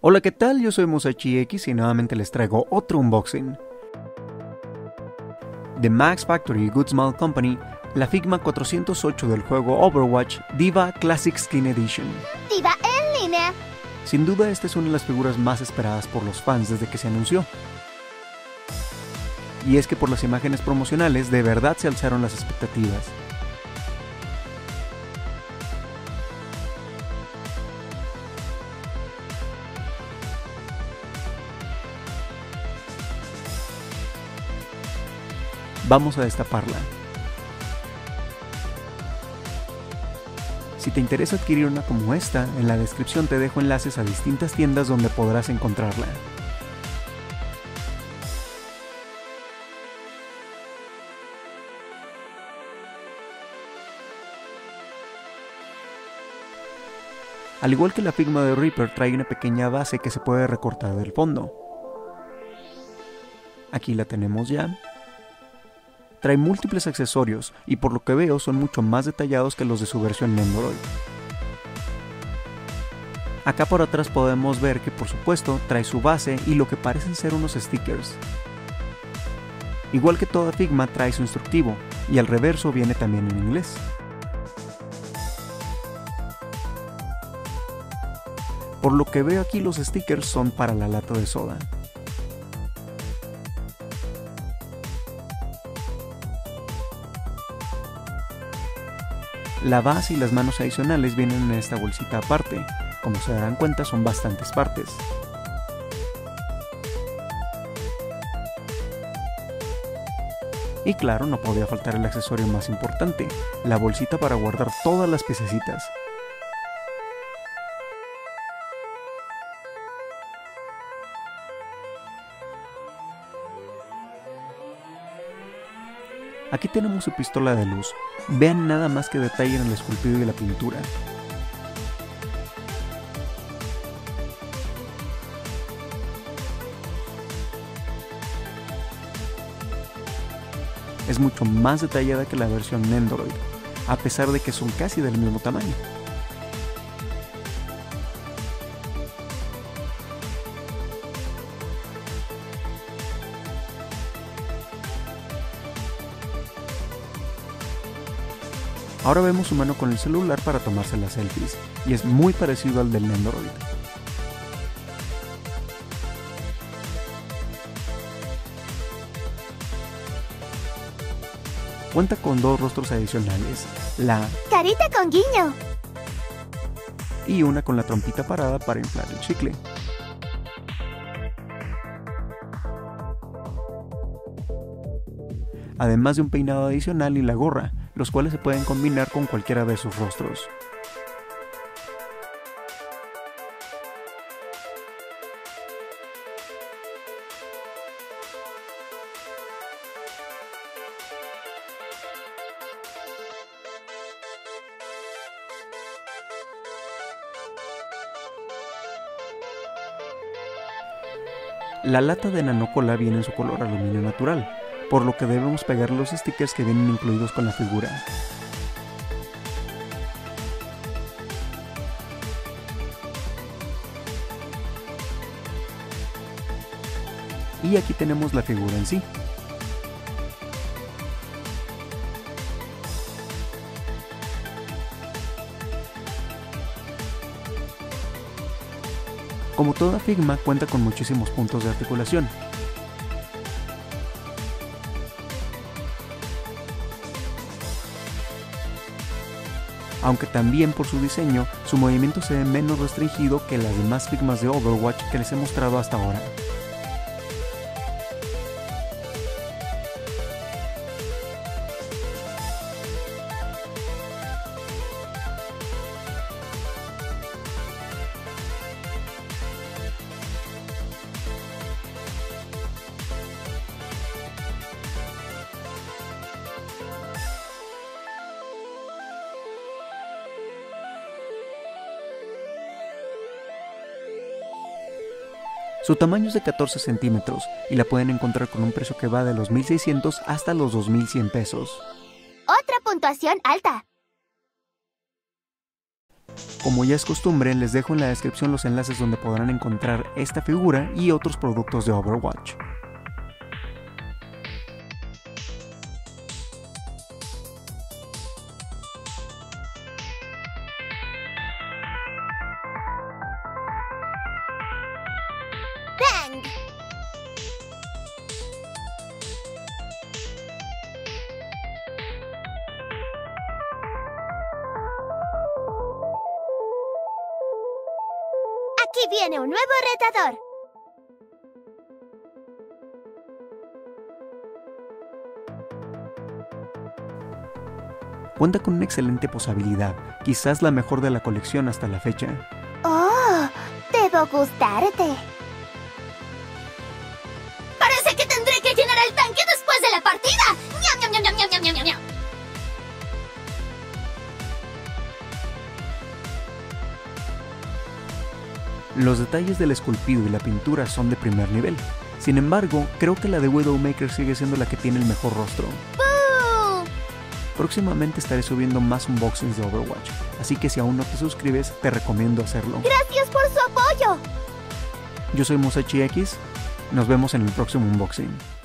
Hola, ¿qué tal? Yo soy Musashi X y nuevamente les traigo otro unboxing. De Max Factory Good Smile Company, la Figma 408 del juego Overwatch D.Va Classic Skin Edition. D.Va en línea. Sin duda esta es una de las figuras más esperadas por los fans desde que se anunció. Y es que por las imágenes promocionales de verdad se alzaron las expectativas. Vamos a destaparla. Si te interesa adquirir una como esta, en la descripción te dejo enlaces a distintas tiendas donde podrás encontrarla. Al igual que la Figma de Reaper, trae una pequeña base que se puede recortar del fondo. Aquí la tenemos ya. Trae múltiples accesorios y por lo que veo son mucho más detallados que los de su versión Nendoroid. Acá por atrás podemos ver que por supuesto trae su base y lo que parecen ser unos stickers. Igual que toda Figma trae su instructivo y al reverso viene también en inglés. Por lo que veo aquí los stickers son para la lata de soda. La base y las manos adicionales vienen en esta bolsita aparte, como se darán cuenta son bastantes partes. Y claro, no podía faltar el accesorio más importante, la bolsita para guardar todas las piececitas. Aquí tenemos su pistola de luz, vean nada más que detalle en el esculpido y la pintura. Es mucho más detallada que la versión Nendoroid, a pesar de que son casi del mismo tamaño. Ahora vemos su mano con el celular para tomarse las selfies, y es muy parecido al del Nendoroid. Cuenta con dos rostros adicionales, la carita con guiño y una con la trompita parada para inflar el chicle. Además de un peinado adicional y la gorra, los cuales se pueden combinar con cualquiera de sus rostros. La lata de Nano Cola viene en su color aluminio natural, por lo que debemos pegar los stickers que vienen incluidos con la figura. Y aquí tenemos la figura en sí. Como toda Figma, cuenta con muchísimos puntos de articulación. Aunque también por su diseño, su movimiento se ve menos restringido que las demás Figmas de Overwatch que les he mostrado hasta ahora. Su tamaño es de 14 centímetros y la pueden encontrar con un precio que va de los 1,600 hasta los 2,100 pesos. ¡Otra puntuación alta! Como ya es costumbre, les dejo en la descripción los enlaces donde podrán encontrar esta figura y otros productos de Overwatch. ¡Aquí viene un nuevo retador! Cuenta con una excelente posabilidad, quizás la mejor de la colección hasta la fecha. ¡Oh! ¡Debo gustarte! ¡Parece que tendré que llenar el tanque después de la partida! ¡Miam, miam, miam, miam, miam, miam, miam! Los detalles del esculpido y la pintura son de primer nivel. Sin embargo, creo que la de Widowmaker sigue siendo la que tiene el mejor rostro. ¡Boo! Próximamente estaré subiendo más unboxings de Overwatch, así que si aún no te suscribes, te recomiendo hacerlo. ¡Gracias por su apoyo! Yo soy Musashi X, nos vemos en el próximo unboxing.